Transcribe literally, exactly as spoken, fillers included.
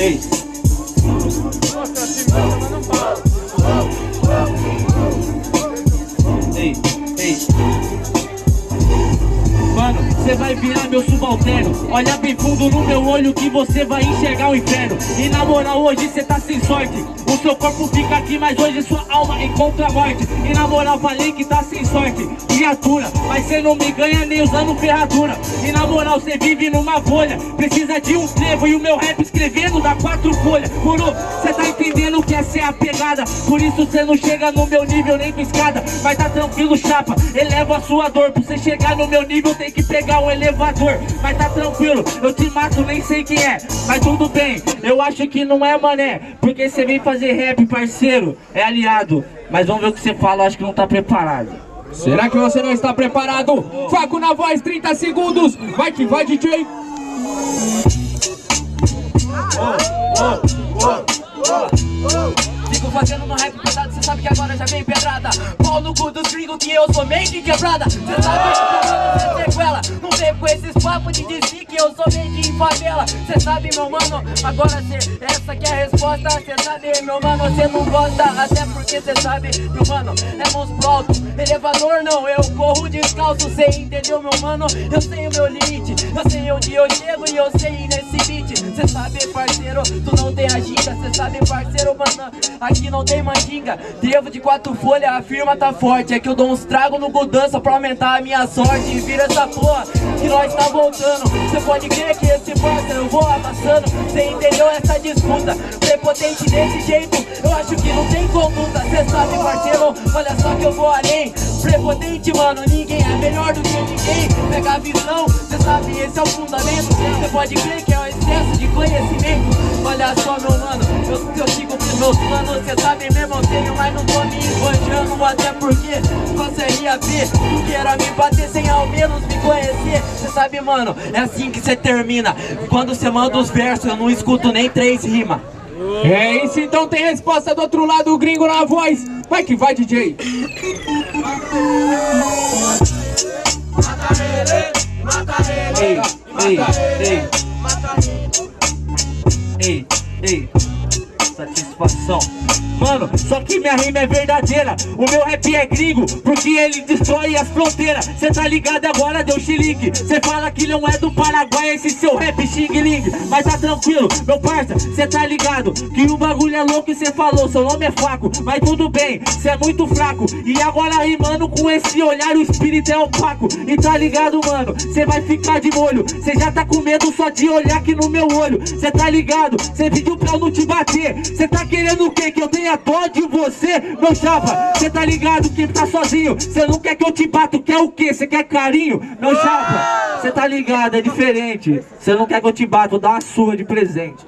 vocês. Ei, ei. Mano, você vai virar meu subalterno. Olha bem fundo no meu olho que você vai enxergar o inferno. E na moral hoje você tá sem sorte. O seu corpo fica aqui, mas hoje sua alma encontra a morte. E na moral falei que tá sem sorte, criatura, mas cê não me ganha nem usando ferradura. E na moral cê vive numa bolha, precisa de um trevo e o meu rap escrevendo dá quatro folhas. Moro, cê tá entendendo que essa é a pegada, por isso cê não chega no meu nível nem com escada. Mas tá tranquilo chapa, eleva a sua dor, pra cê chegar no meu nível tem que pegar um elevador. Mas tá tranquilo, eu te mato nem sei quem é, mas tudo bem, eu acho que não é mané, porque cê vem fazer rap parceiro, é aliado. Mas vamos ver o que cê fala, acho que não tá preparado. Será que você não está preparado? Facco na voz, trinta segundos. Vai que vai, D J. Fico fazendo no rap pesado, cê sabe que agora já vem pedrada. Pau no cu dos gringos que eu sou meio de quebrada. Cê sabe que tá dando sequela. Não vem com esses papos de dizer que eu sou meio de favela. Cê sabe, meu mano, agora cê, essa que é a resposta. Cê sabe, meu mano, cê não gosta. Até porque cê sabe, meu mano, é monstro alto. Elevador não, eu corro descalço. Cê entendeu, meu mano? Eu sei o meu limite. Eu sei onde eu chego e eu sei nesse beat. Cê sabe, parceiro, tu não tem a giga. Cê sabe, parceiro, mano, aqui não tem mandinga. Trevo de quatro folhas, a firma tá forte. É que eu dou uns trago no Gudança pra aumentar a minha sorte. Vira essa porra que nós tá voltando. Cê pode crer que esse parça eu vou amassando. Cê entendeu essa disputa? Prepotente desse jeito, eu acho que não tem conduta. Cê sabe, parceiro, olha só que eu vou além. Prepotente, mano, ninguém é melhor do que ninguém. Pega a visão, cê sabe, esse é o fundamento. Cê pode crer que é o excesso de conhecimento. Olha só, meu mano, eu, eu sigo pros meus planos. Cê sabe mesmo, eu tenho, mas não tô me enganando. Até porque passaria a ver, não queira me bater sem ao menos me conhecer. Cê sabe, mano, é assim que cê termina. Quando cê manda os versos, eu não escuto nem três rimas. É isso, então tem resposta do outro lado, o Gringo na voz. Vai que vai, D J. Mata ele, mata ele, mata ele, mata ele. Ei, ei, satisfação. Mano, só que minha rima é verdadeira. O meu rap é gringo, porque ele destrói as fronteiras. Cê tá ligado agora, deu xilique. Cê fala que não é do Paraguai esse seu rap xing-ling. Mas tá tranquilo, meu parça, cê tá ligado que o bagulho é louco e cê falou, seu nome é Facco. Mas tudo bem, cê é muito fraco. E agora rimando com esse olhar, o espírito é opaco. E tá ligado, mano, cê vai ficar de molho. Cê já tá com medo só de olhar aqui no meu olho. Cê tá ligado, cê pediu pra eu não te bater. Cê tá querendo o quê? Que eu tenha dó de você, meu chapa. Cê tá ligado que tá sozinho. Cê não quer que eu te bato, quer o quê? Cê quer carinho, meu chapa. Cê tá ligado, é diferente. Cê não quer que eu te bato, dá uma surra de presente.